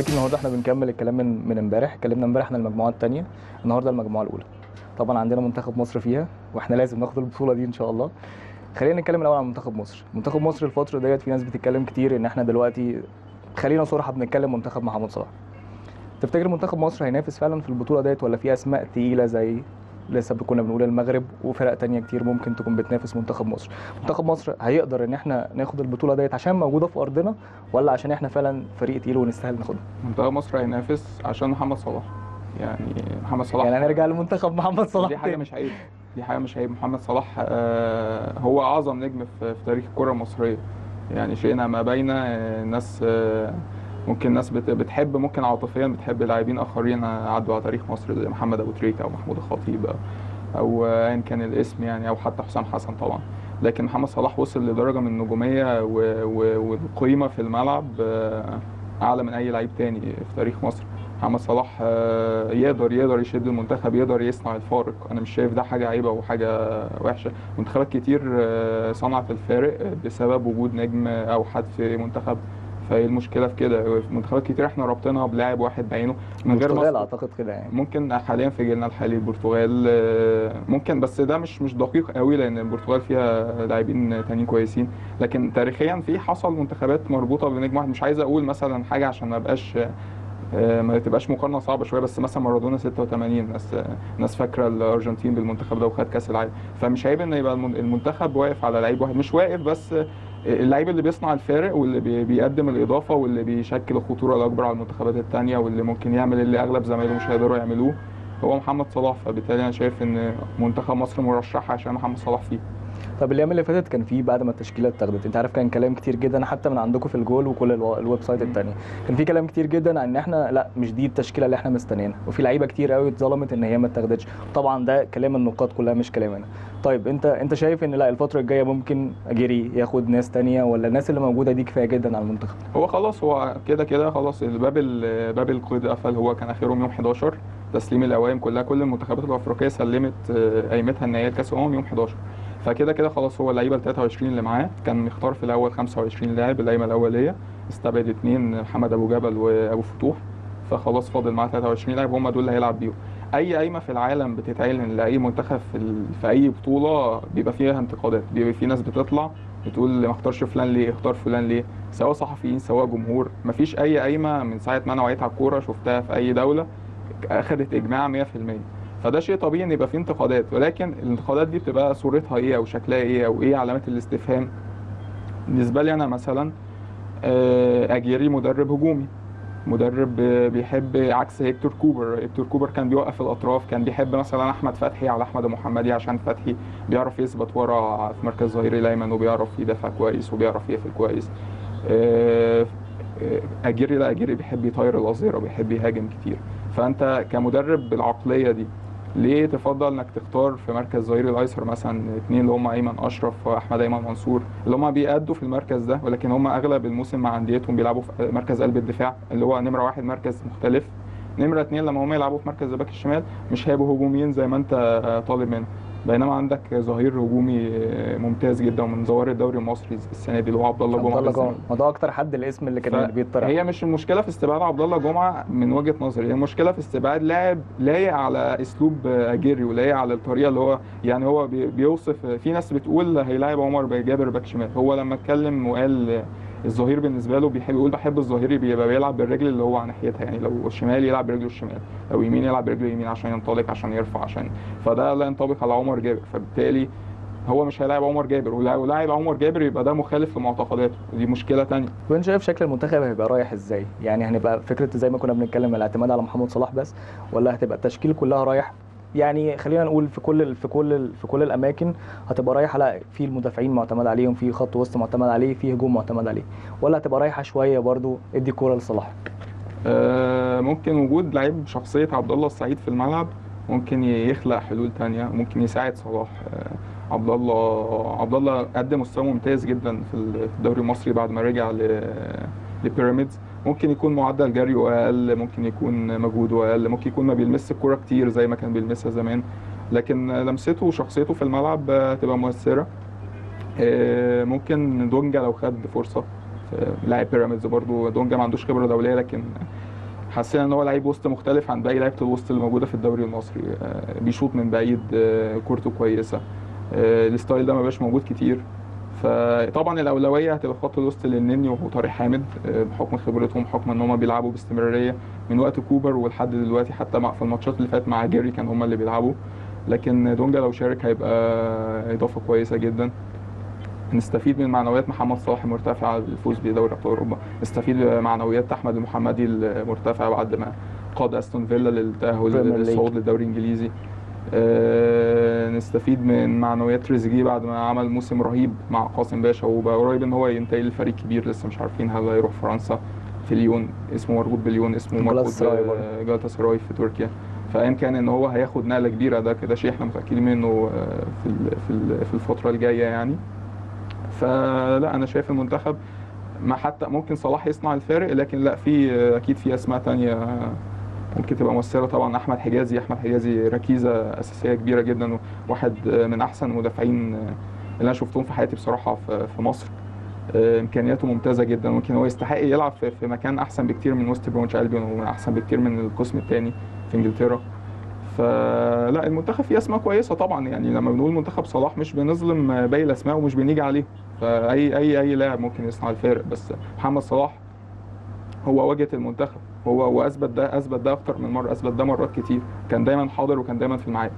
لكن النهارده احنا بنكمل الكلام من امبارح. اتكلمنا امبارح عن المجموعه الثانيه، النهارده المجموعه الاولى. طبعا عندنا منتخب مصر فيها، واحنا لازم ناخد البطوله دي ان شاء الله. خلينا نتكلم الاول عن منتخب مصر. منتخب مصر الفتره ديت في ناس بتتكلم كتير ان احنا دلوقتي، خلينا صراحه، بنتكلم منتخب محمد صلاح. تفتكر منتخب مصر هينافس فعلا في البطوله ديت، ولا في اسماء تقيله زي لسه كنا بنقول المغرب وفرق تانية كتير ممكن تكون بتنافس منتخب مصر؟ منتخب مصر هيقدر ان احنا ناخد البطوله ديت عشان موجوده في ارضنا، ولا عشان احنا فعلا فريق تقيل ونستاهل ناخدها؟ منتخب مصر هينافس عشان محمد صلاح. يعني محمد صلاح، يعني هنرجع لمنتخب محمد صلاح، دي حاجه مش عيب، دي حاجه مش عيب. محمد صلاح هو اعظم نجم في تاريخ الكره المصريه، يعني شئنا ما بينا. الناس ممكن ناس بتحب، ممكن عاطفيا بتحب لاعبين اخرين عدوا على تاريخ مصر زي محمد ابو جريشه او محمود الخطيب او ايا كان الاسم يعني، او حتى حسام حسن طبعا. لكن محمد صلاح وصل لدرجه من النجوميه والقيمه في الملعب اعلى من اي لعيب تاني في تاريخ مصر. محمد صلاح يقدر يشد المنتخب، يقدر يصنع الفارق. انا مش شايف ده حاجه عيبه وحاجه وحشه. منتخبات كتير صنعت الفارق بسبب وجود نجم او حد في منتخب. فايه المشكله في كده؟ منتخبات كتير احنا رابطينها بلاعب واحد بعينه من غير ما اعتقد كده يعني. ممكن حاليا في جيلنا الحالي البرتغال ممكن، بس ده مش دقيق قوي لان البرتغال فيها لاعبين تانيين كويسين. لكن تاريخيا في حصل منتخبات مربوطه بنجم واحد. مش عايز اقول مثلا حاجه عشان ما تبقاش مقارنه صعبه شويه، بس مثلا مارادونا 86 الناس فاكره الارجنتين بالمنتخب ده وخد كاس العالم. فمش عيب ان يبقى المنتخب واقف على لعيب واحد، مش واقف، بس اللعيب اللي بيصنع الفارق واللي بيقدم الاضافه واللي بيشكل الخطوره الاكبر على المنتخبات الثانيه واللي ممكن يعمل اللي اغلب زمايله مش هيقدروا يعملوه هو محمد صلاح. فبالتالي انا شايف ان منتخب مصر مرشح عشان محمد صلاح فيه. طب الايام اللي فاتت كان في بعد ما التشكيله اتاخدت، انت عارف كان كلام كتير جدا حتى من عندكم في الجول وكل الويب سايت الثانيه، كان في كلام كتير جدا ان احنا لا مش دي التشكيله اللي احنا مستنيينها، وفي لعيبه كتير قوي اتظلمت ان هي ما اتاخدتش. طبعا ده كلام النقاد كلها مش كلام انا. طيب انت شايف ان لا الفتره الجايه ممكن أجيري ياخد ناس ثانيه، ولا الناس اللي موجوده دي كفايه جدا على المنتخب؟ هو خلاص، هو كده خلاص، باب القيد قفل. هو كان اخرهم يوم 11 تسليم القوائم كلها. كل المنتخبات الافريقيه سلمت قايمتها النهائيه لكاس الامم يوم 11، فكده خلاص. هو اللعيبه ال 23 اللي معاه كان مختار في الاول 25 لاعب. القايمه الاوليه استبعد 2، محمد ابو جبل وابو فتوح، فخلاص فاضل معاه 23 لاعب، هم دول اللي هيلعب بيهم. اي قايمه في العالم بتتعلن لاي منتخب في اي بطوله بيبقى فيها انتقادات، بيبقى في ناس بتطلع بتقول ما اختارش فلان ليه، اختار فلان ليه، سواء صحفيين سواء جمهور. مفيش اي قايمه من ساعه ما انا وعيت على الكوره شفتها في اي دوله اخذت اجماع 100%، فده شيء طبيعي ان يبقى فيه انتقادات. ولكن الانتقادات دي بتبقى صورتها ايه او شكلها ايه او ايه علامات الاستفهام. بالنسبه لي انا مثلا أجيري مدرب هجومي، مدرب بيحب، عكس هيكتور كوبر كان بيوقف الاطراف، كان بيحب مثلا احمد فتحي على احمد المحمدي عشان فتحي بيعرف يثبت ورا في مركز ظهير الايمن وبيعرف يدافع كويس وبيعرف يقفل كويس. أجيري بيحب يطير الاظهره، بيحب يهاجم كتير. فانت كمدرب بالعقليه دي ليه تفضل انك تختار في مركز ظهير الايسر مثلا 2 اللي هم ايمن اشرف واحمد ايمن منصور، اللي هم بيأدوا في المركز ده، ولكن هم اغلب الموسم مع انديتهم بيلعبوا في مركز قلب الدفاع اللي هو نمره 1 مركز مختلف. نمره 2 لما هم يلعبوا في مركز الباك الشمال مش هيبقوا هجوميين زي ما انت طالب منهم، بينما عندك ظهير هجومي ممتاز جدا ومن ظواهر الدوري المصري السنه دي اللي هو عبد الله جمعه. ما ده اكتر حد الاسم اللي كان بيتطرح. هي مش المشكله في استبعاد عبد الله جمعه من وجهه نظري، هي المشكله في استبعاد لاعب لايق على اسلوب أجيري ولايق على الطريقه اللي هو يعني هو بيوصف. في ناس بتقول هيلاعب عمر جابر باك شمال، هو لما اتكلم وقال الظهير بالنسبه له يقول بحب الظهير بيبقى بيلعب بالرجل اللي هو على ناحيتها، يعني لو شمال يلعب برجله الشمال، لو يمين يلعب برجله يمين عشان ينطلق عشان يرفع عشان، فده لا ينطبق على عمر جابر. فبالتالي هو مش هيلاعب عمر جابر، ولو لاعب عمر جابر يبقى ده مخالف لمعتقداته، دي مشكله ثانيه. وانت شايف شكل المنتخب هيبقى رايح ازاي؟ يعني هنبقى فكره زي ما كنا بنتكلم الاعتماد على محمد صلاح بس، ولا هتبقى التشكيل كلها رايح، يعني خلينا نقول في كل الاماكن هتبقى رايحه على في المدافعين معتمد عليهم، في خط وسط معتمد عليه، في هجوم معتمد عليه، ولا هتبقى رايحه شويه برضو ادي كوره لصلاح؟ ممكن وجود لعيب شخصيه عبد الله السعيد في الملعب ممكن يخلق حلول ثانيه، ممكن يساعد صلاح. عبد الله قدم مستوى ممتاز جدا في الدوري المصري بعد ما رجع لبيراميدز. ممكن يكون معدل جريه اقل، ممكن يكون مجهوده اقل، ممكن يكون ما بيلمس الكوره كتير زي ما كان بيلمسها زمان، لكن لمسته وشخصيته في الملعب تبقى مؤثره. ممكن دونجا لو خد فرصه، لاعب بيراميدز برضو، دونجا ما عندوش خبره دوليه لكن حسينا ان هو لعيب وسط مختلف عن باقي لعيبه الوسط اللي موجوده في الدوري المصري، بيشوط من بعيد، كورته كويسه، الستايل ده ما بقاش موجود كتير. فطبعا الاولويه هتبقى خط الوسط للنني وطارق حامد بحكم خبرتهم، بحكم ان هم بيلعبوا باستمراريه من وقت كوبر ولحد دلوقتي، حتى في الماتشات اللي فاتت مع أجيري كان هم اللي بيلعبوا. لكن دونجا لو شارك هيبقى اضافه كويسه جدا. نستفيد من معنويات محمد صلاح المرتفعه للفوز بدوري ابطال اوروبا، نستفيد من معنويات احمد المحمدي المرتفعه بعد ما قاد استون فيلا للتاهل للصعود للدوري الانجليزي، نستفيد من معنويات ريزيجي بعد ما عمل موسم رهيب مع قاسم باشا وبقى قريب ان هو ينتقل لفريق كبير لسه مش عارفين هل هيروح فرنسا في ليون، اسمه مربوط بليون، اسمه مربوط جولاسي لاب في تركيا، فإن كان ان هو هياخد نقله كبيره، ده شيء احنا متاكدين منه في الفتره الجايه يعني. فلا انا شايف المنتخب ما حتى ممكن صلاح يصنع الفارق، لكن لا في اكيد في اسماء ثانيه ممكن تبقى مؤثره. طبعا احمد حجازي ركيزه اساسيه كبيره جدا، واحد من احسن المدافعين اللي انا شفتهم في حياتي بصراحه في مصر، امكانياته ممتازه جدا، ممكن هو يستحق يلعب في مكان احسن بكتير من وست برونش البيون واحسن بكتير من القسم الثاني في انجلترا. فلا المنتخب فيه اسماء كويسه طبعا، يعني لما بنقول منتخب صلاح مش بنظلم باقي الاسماء ومش بنيجي عليه، فاي اي اي لاعب ممكن يصنع الفارق، بس محمد صلاح هو واجهه المنتخب، هو اثبت ده اكتر من مره، اثبت ده مرات كتير، كان دايما حاضر وكان دايما في الميعاد.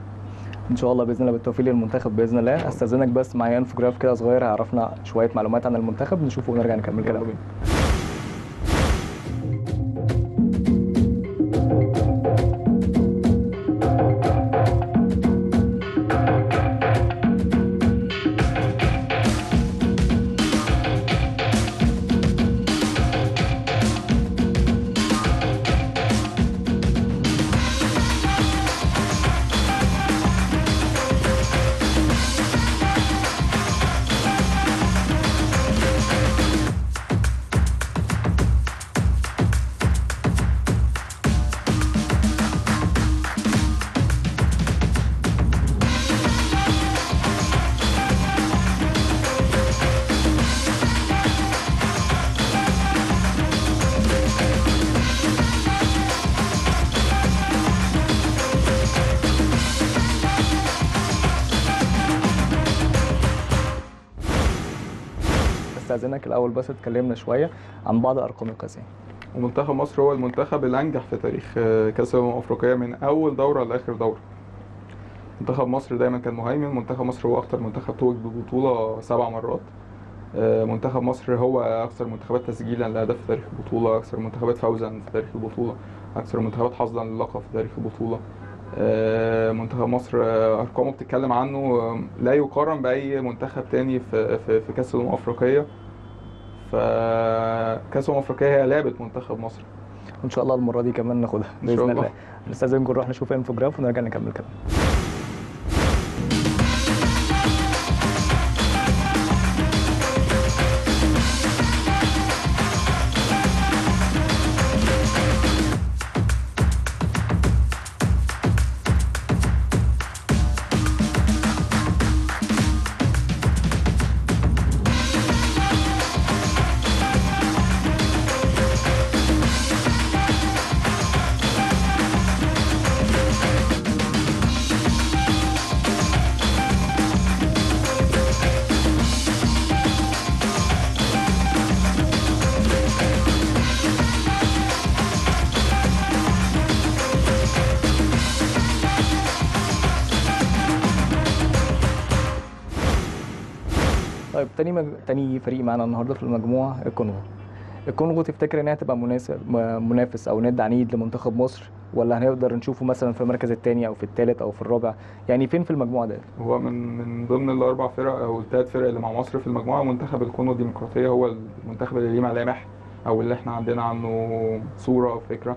ان شاء الله باذن الله بالتوفيق للمنتخب باذن الله. استاذنك بس معايا انفوجراف كده صغير هيعرفنا شويه معلومات عن المنتخب، نشوفه ونرجع نكمل كلامنا. الاول بس اتكلمنا شويه عن بعض ارقام القياسيه. ومنتخب مصر هو المنتخب الانجح في تاريخ كاس الامم الافريقيه من اول دوره لاخر دوره. منتخب مصر دايما كان مهيمن، منتخب مصر هو اكتر منتخب توج ببطوله 7 مرات. منتخب مصر هو اكثر منتخبات تسجيلا لهدف في تاريخ البطوله، اكثر منتخبات فوزا في تاريخ البطوله، اكثر منتخبات حظا للقب في تاريخ البطوله. منتخب مصر ارقامه بتتكلم عنه لا يقارن باي منتخب تاني في كاس الامم الافريقيه. فكاس الامم الافريقيه هي لعبه منتخب مصر، وان شاء الله المره دي كمان ناخدها باذن الله. نستاذنكم نروح نشوف انفوجراف ونرجع نكمل كلامنا. تاني فريق معانا النهارده في المجموعه الكونغو تفتكر انها تبقى منافس او ند عنيد لمنتخب مصر، ولا هنقدر نشوفه مثلا في المركز الثاني او في الثالث او في الرابع؟ يعني فين في المجموعه ده؟ هو من ضمن ال4 فرق او ال3 فرق اللي مع مصر في المجموعه، منتخب الكونغو الديمقراطيه هو المنتخب اللي ليه ملامح او اللي احنا عندنا عنه صوره او فكره.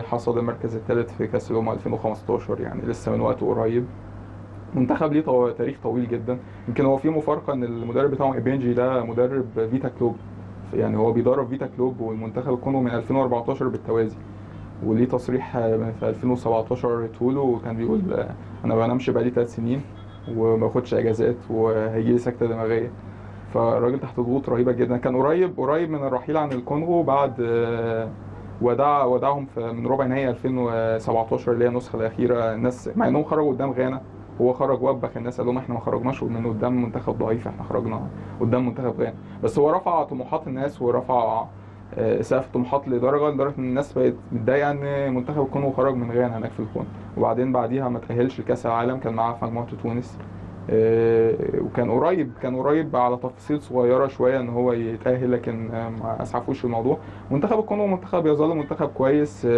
حصد المركز الثالث في كاس الامم 2015، يعني لسه من وقته قريب. منتخب ليه تاريخ طويل جدا، يمكن هو فيه مفارقه ان المدرب بتاعهم إبنجي ده مدرب فيتا كلوب، يعني هو بيدرب فيتا كلوب والمنتخب الكونغو من 2014 بالتوازي، وليه تصريح في 2017 قريته له كان بيقول انا ما بنامش بقالي 3 سنين وما باخدش اجازات وهيجي لي سكته دماغيه. فالراجل تحت ضغوط رهيبه جدا، كان قريب من الرحيل عن الكونغو بعد ودعهم من ربع نهائي 2017 اللي هي النسخه الاخيره. الناس مع انهم خرجوا قدام غانا، هو خرج وبخ الناس، قال لهم احنا ما خرجناش من قدام منتخب ضعيف، احنا خرجنا قدام منتخب غانا. بس هو رفع طموحات الناس ورفع سقف طموحات لدرجه ان الناس بقت متضايقه ان منتخب الكونغو خرج من غانا هناك في الكون. وبعدين بعديها ما تاهلش لكاس العالم، كان معاه في مجموعه تونس، وكان قريب على تفاصيل صغيره شويه ان هو يتاهل، لكن ما اسعفوش الموضوع. منتخب الكونغو منتخب يظل منتخب كويس،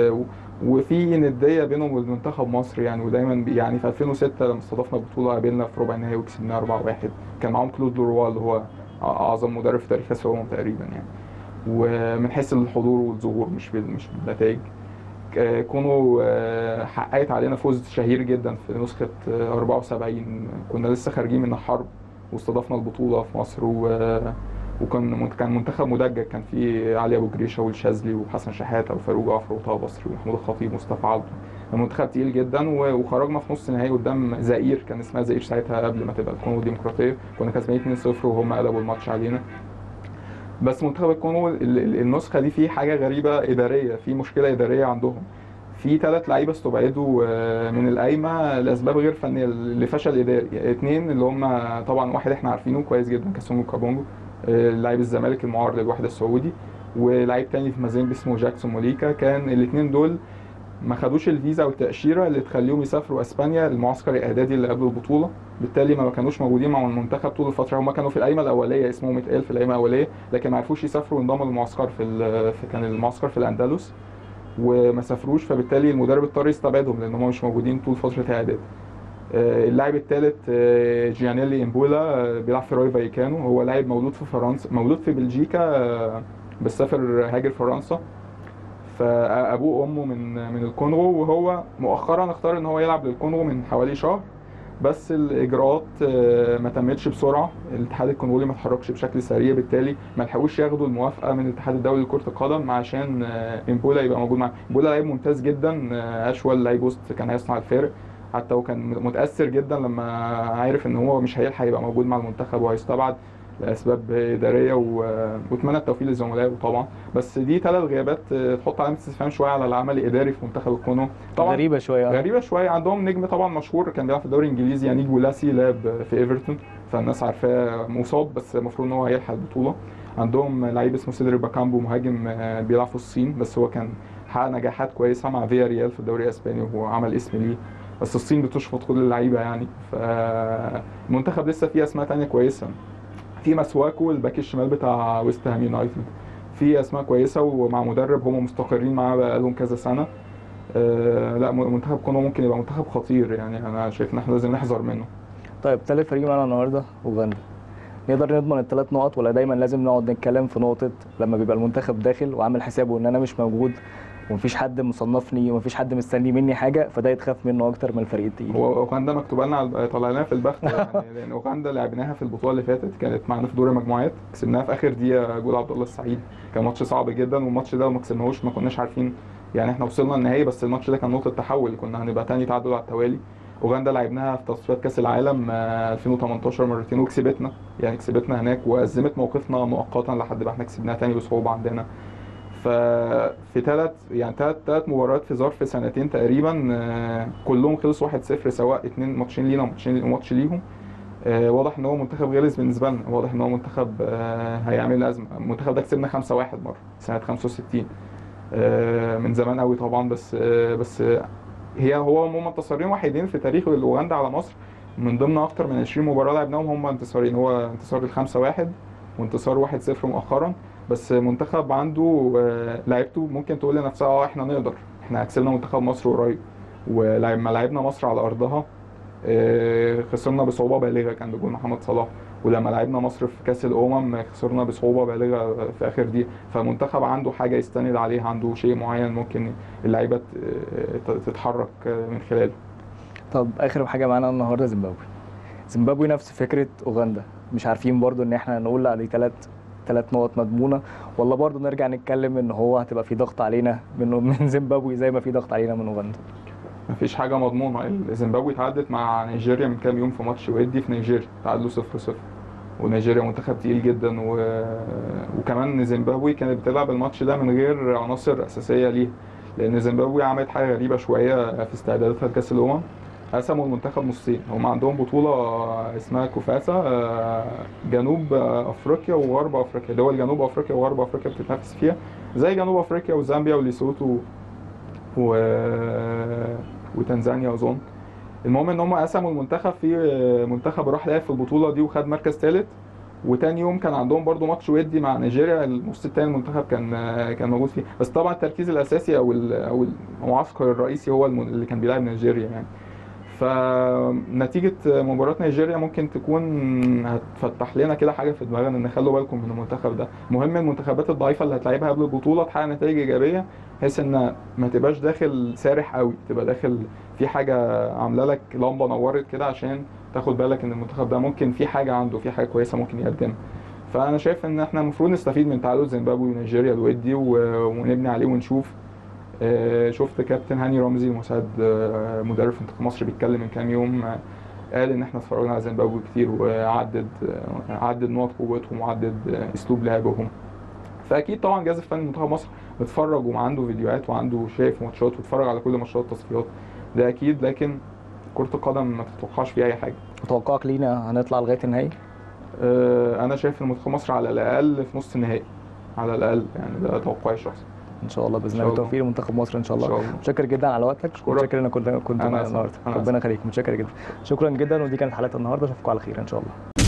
وفي نديه بينهم وبين منتخب مصر يعني. ودايما يعني في 2006 لما استضفنا البطوله قابلنا في ربع النهائي وكسبناها 4-1، كان معاهم كلود لوروا اللي هو اعظم مدرب في تاريخ كاس الامم تقريبا يعني. ومن حيث الحضور والظهور مش بالنتائج. كونغو حققت علينا فوز شهير جدا في نسخه 74، كنا لسه خارجين من الحرب واستضفنا البطوله في مصر، وكان منتخب مدجج، كان فيه علي ابو جريشه والشاذلي وحسن شحاته وفاروق جعفر وطه بصري ومحمود الخطيب ومصطفى عبده. المنتخب تقيل جدا، وخرجنا في نص نهائي قدام زئير، كان اسمها زئير ساعتها قبل ما تبقى الكونغو الديمقراطيه، كنا كسبانين 2-0 وهم قلبوا الماتش علينا. بس منتخب الكونغو النسخه دي فيه حاجه غريبه اداريه، في مشكله اداريه عندهم، في 3 لعيبه استبعدوا من القايمه لاسباب غير فنيه لفشل اداري. 2 اللي هم طبعا، واحد احنا عارفينه كويس جدا كاسونجو كابونجو لاعب الزمالك المعار للوحده السعودي، ولاعيب تاني في مازيمبي اسمه جاكسون موليكا. كان الاثنين دول ما خدوش الفيزا والتاشيره اللي تخليهم يسافروا اسبانيا المعسكر الاعدادي اللي قبل البطوله، بالتالي ما كانوش موجودين مع المنتخب طول الفتره. هم كانوا في القايمه الاوليه، اسمهم اتقال في القايمه الاوليه، لكن ما عرفوش يسافروا وانضموا للمعسكر كان المعسكر في الاندلس وما سافروش، فبالتالي المدرب اضطر يستبعدهم لان هم مش موجودين طول فتره الاعداد. اللاعب الثالث جيانيلي امبولا بيلعب في راي فايكانو، هو لاعب مولود في بلجيكا بس سافر هاجر فرنسا، فابوه وامه من الكونغو، وهو مؤخرا اختار ان هو يلعب للكونغو من حوالي شهر، بس الاجراءات ما تمتش بسرعه، الاتحاد الكونغولي ما اتحركش بشكل سريع، بالتالي ما لحقوش ياخدوا الموافقه من الاتحاد الدولي لكره القدم عشان امبولا يبقى موجود معاهم. امبولا لعيب ممتاز جدا، اشول لعيب وسط كان هيصنع الفارق، حتى وكان متاثر جدا لما عارف ان هو مش هيلحق يبقى موجود مع المنتخب وهيستبعد لاسباب اداريه، واتمنى التوفيق للزملاء طبعا. بس دي 3 غيابات تحط علامه استفهام شويه على العمل الاداري في منتخب الكونغو. طبعا غريبه شويه. عندهم نجم طبعا مشهور كان بيلعب في الدوري الانجليزي يعني جولاسي لاب في ايفرتون، فالناس عارفاه، مصاب بس المفروض ان هو هيلحق البطوله. عندهم لعيب اسمه سيدريك باكامبو مهاجم بيلعب في الصين، بس هو كان حقق نجاحات كويسه مع فيا ريال في الدوري الاسباني وعمل اسم ليه، بس الصين بتشفط كل اللعيبه يعني. فالمنتخب لسه فيه اسماء ثانيه كويسه، في مسواكو الباك الشمال بتاع ويست هام يونايتد، في اسماء كويسه ومع مدرب هم مستقرين معاه بقالهم كذا سنه. لا، منتخب كونغو ممكن يبقى منتخب خطير يعني، انا شايف ان احنا لازم نحذر منه. طيب، ثالث فريق معانا النهارده اوغندا. نقدر نضمن ال3 نقط ولا دايما لازم نقعد نتكلم في نقطه لما بيبقى المنتخب داخل وعامل حسابه ان انا مش موجود ومفيش حد مصنفني ومفيش حد مستني مني حاجه، فده يتخاف منه اكتر من الفريق التقيل؟ هو اوغندا مكتوب لنا طلعناها في البخت يعني، لان اوغندا لعبناها في البطوله اللي فاتت، كانت معانا في دور المجموعات، كسبناها في اخر دقيقه جول عبد الله السعيد، كان ماتش صعب جدا، والماتش ده ما كسبناهوش ما كناش عارفين يعني. احنا وصلنا النهائي بس الماتش ده كان نقطه تحول، كنا هنبقى ثاني تعادل على التوالي. اوغندا لعبناها في تصفيات كاس العالم 2018 مرتين وكسبتنا يعني، كسبتنا هناك وازمت موقفنا مؤقتا لحد ما احنا كسبناها ثاني بصعوبه عندنا. ففي ثلاث مباريات في ظرف سنتين تقريبا كلهم خلصوا 1-0، سواء 2 ماتشين لينا وماتش ليهم. واضح ان هو منتخب غلس بالنسبه لنا، واضح ان هو منتخب هيعمل ازمه. المنتخب ده كسبنا 5-1 مره سنه 65 من زمان قوي طبعا، بس هما انتصارين وحيدين في تاريخ اوغندا على مصر، من ضمن اكتر من 20 مباراه لعبناهم هما انتصارين، هو انتصار ال5-1 وانتصار 1-0 مؤخرا. بس منتخب عنده لعيبته ممكن تقول لنفسها احنا نقدر، احنا كسبنا منتخب مصر قريب، ولما لعبنا مصر على ارضها خسرنا بصعوبه بالغه كان بجول محمد صلاح، ولما لعبنا مصر في كاس الامم خسرنا بصعوبه بالغه في اخر دقيقه. فمنتخب عنده حاجه يستند عليها، عنده شيء معين ممكن اللعيبه تتحرك من خلاله. طب اخر حاجه معانا النهارده زيمبابوي نفس فكره اوغندا، مش عارفين برضو ان احنا نقول عليه 3 نقط مضمونه، ولا برضه نرجع نتكلم ان هو هتبقى في ضغط علينا من زيمبابوي زي ما في ضغط علينا من اوغندا؟ مفيش حاجه مضمونه. زيمبابوي تعادلت مع نيجيريا من كام يوم في ماتش ودي في نيجيريا، تعادلوا 0-0. ونيجيريا منتخب تقيل جدا، وكمان زيمبابوي كانت بتلعب الماتش ده من غير عناصر اساسيه ليها، لان زيمبابوي عملت حاجه غريبه شويه في استعداداتها لكاس الامم. قسموا المنتخب نصين، هم عندهم بطوله اسمها كوفاسا، جنوب افريقيا وغرب افريقيا، دول جنوب افريقيا وغرب افريقيا بتتنافس فيها زي جنوب افريقيا وزامبيا وليسوتو وتنزانيا اظن. المهم ان هم قسموا المنتخب، في منتخب راح لعب في البطوله دي وخد مركز ثالث، وتاني يوم كان عندهم برده ماتش ودي مع نيجيريا، النص الثاني المنتخب كان موجود فيه، بس طبعا التركيز الاساسي او المعسكر الرئيسي هو اللي كان بيلعب نيجيريا يعني. فنتيجه مباراه نيجيريا ممكن تكون هتفتح لنا كده حاجه في دماغنا، ان خلوا بالكم من المنتخب ده، مهم المنتحات الضعيفه اللي هتلاعبها قبل البطوله تحقق نتائج ايجابيه، بحيث ان ما تبقاش داخل سارح قوي، تبقى داخل في حاجه عامله لك لمبه نورت كده، عشان تاخد بالك ان المنتخب ده ممكن في حاجه عنده، في حاجه كويسه ممكن يقدمها. فانا شايف ان احنا المفروض نستفيد من تعادل زيمبابوي ونيجيريا الودي ونبني عليه ونشوف. شفت كابتن هاني رمزي مساعد مدرب منتخب مصر بيتكلم من كام يوم، قال ان احنا اتفرجنا على زيمبابوي كتير وعدد نقط قوتهم وعدد اسلوب لعبهم، فاكيد طبعا جهاز الفني منتخب مصر بيتفرج وعنده فيديوهات وعنده شايف ماتشات واتفرج على كل ماتشات التصفيات ده اكيد، لكن كرة القدم ما تتوقعش فيها اي حاجه. متوقعك لينا هنطلع لغايه النهائي؟ انا شايف ان منتخب مصر على الاقل في نص النهائي على الاقل يعني، ده توقعي الشخصي. ان شاء الله باذن الله بالتوفيق لمنتخب مصر ان شاء الله. متشكر جدا على وقتك، متشكر انك كنت معانا النهارده، ربنا يخليك، متشكر جدا، شكرا جدا، ودي كانت حلقه النهارده، اشوفكم على خير ان شاء الله.